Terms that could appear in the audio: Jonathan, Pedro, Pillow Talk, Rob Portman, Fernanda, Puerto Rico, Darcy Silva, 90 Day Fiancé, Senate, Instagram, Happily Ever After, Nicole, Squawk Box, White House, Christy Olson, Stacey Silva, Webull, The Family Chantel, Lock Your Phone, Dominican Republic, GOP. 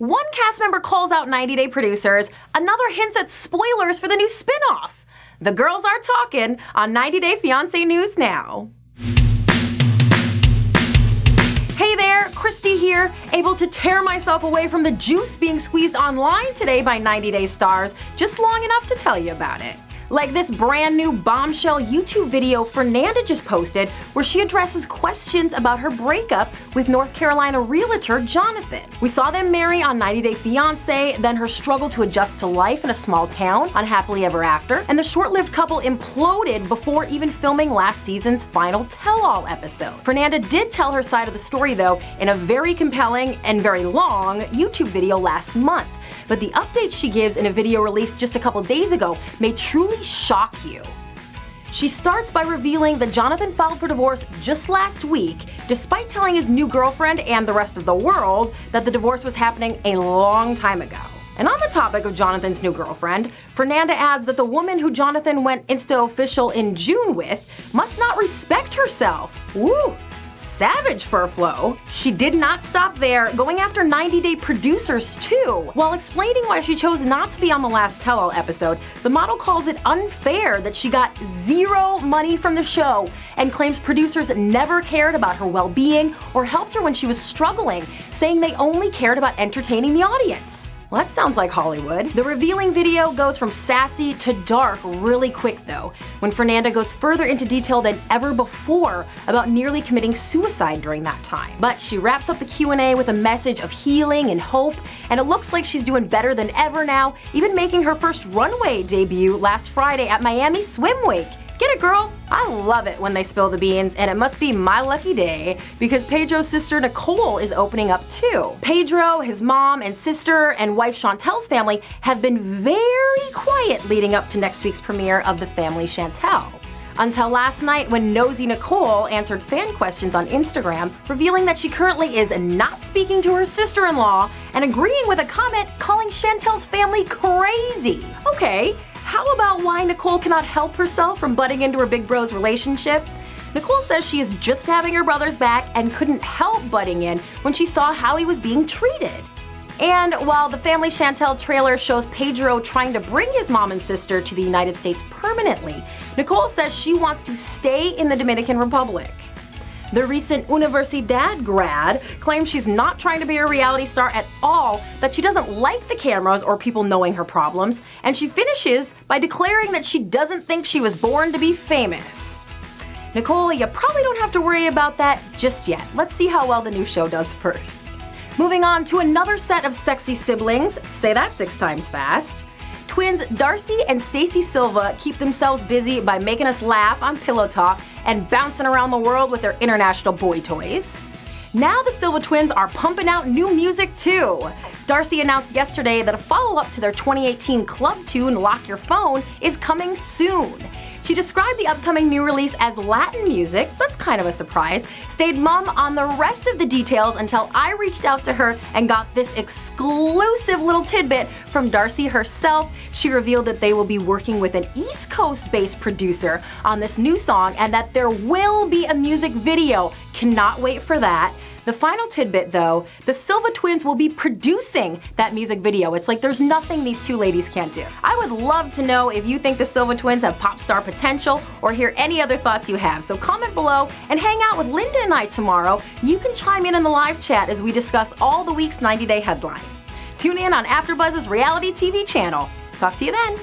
One cast member calls out 90 Day producers, another hints at spoilers for the new spin-off. The girls are talking on 90 Day Fiancé News Now. Hey there, Christy here, able to tear myself away from the juice being squeezed online today by 90 Day stars, just long enough to tell you about it. Like this brand new bombshell YouTube video Fernanda just posted where she addresses questions about her breakup with North Carolina realtor Jonathan. We saw them marry on 90 Day Fiancé, then her struggle to adjust to life in a small town on Happily Ever After, and the short-lived couple imploded before even filming last season's final tell-all episode. Fernanda did tell her side of the story though in a very compelling and very long YouTube video last month, but the updates she gives in a video released just a couple days ago may truly shock you. She starts by revealing that Jonathan filed for divorce just last week, despite telling his new girlfriend and the rest of the world that the divorce was happening a long time ago. And on the topic of Jonathan's new girlfriend, Fernanda adds that the woman who Jonathan went Insta official in June with must not respect herself. Woo! Savage fur flow. She did not stop there, going after 90 Day producers too. While explaining why she chose not to be on the last tell-all episode, the model calls it unfair that she got zero money from the show and claims producers never cared about her well-being or helped her when she was struggling, saying they only cared about entertaining the audience. Well, that sounds like Hollywood. The revealing video goes from sassy to dark really quick though, when Fernanda goes further into detail than ever before about nearly committing suicide during that time. But she wraps up the Q&A with a message of healing and hope, and it looks like she's doing better than ever now, even making her first runway debut last Friday at Miami Swim Week. Get it, girl? I love it when they spill the beans, and it must be my lucky day because Pedro's sister Nicole is opening up too. Pedro, his mom and sister, and wife Chantel's family have been very quiet leading up to next week's premiere of The Family Chantel. Until last night when nosy Nicole answered fan questions on Instagram, revealing that she currently is not speaking to her sister-in-law and agreeing with a comment calling Chantel's family crazy. Okay. How about why Nicole cannot help herself from butting into her big bro's relationship? Nicole says she is just having her brother's back and couldn't help butting in when she saw how he was being treated. And while the Family Chantel trailer shows Pedro trying to bring his mom and sister to the United States permanently, Nicole says she wants to stay in the Dominican Republic. The recent Universidad grad claims she's not trying to be a reality star at all, that she doesn't like the cameras or people knowing her problems, and she finishes by declaring that she doesn't think she was born to be famous. Nicole, you probably don't have to worry about that just yet. Let's see how well the new show does first. Moving on to another set of sexy siblings, say that 6 times fast. Twins Darcy and Stacey Silva keep themselves busy by making us laugh on Pillow Talk and bouncing around the world with their international boy toys. Now the Silva twins are pumping out new music too. Darcy announced yesterday that a follow-up to their 2018 club tune, Lock Your Phone, is coming soon. She described the upcoming new release as Latin music, that's kind of a surprise, stayed mum on the rest of the details until I reached out to her and got this exclusive little tidbit from Darcy herself. She revealed that they will be working with an East Coast-based producer on this new song and that there will be a music video. Cannot wait for that. The final tidbit though, the Silva twins will be producing that music video. It's like there's nothing these two ladies can't do. I would love to know if you think the Silva twins have pop star potential or hear any other thoughts you have, so comment below and hang out with Linda and I tomorrow. You can chime in the live chat as we discuss all the week's 90 Day headlines. Tune in on AfterBuzz's reality TV channel. Talk to you then.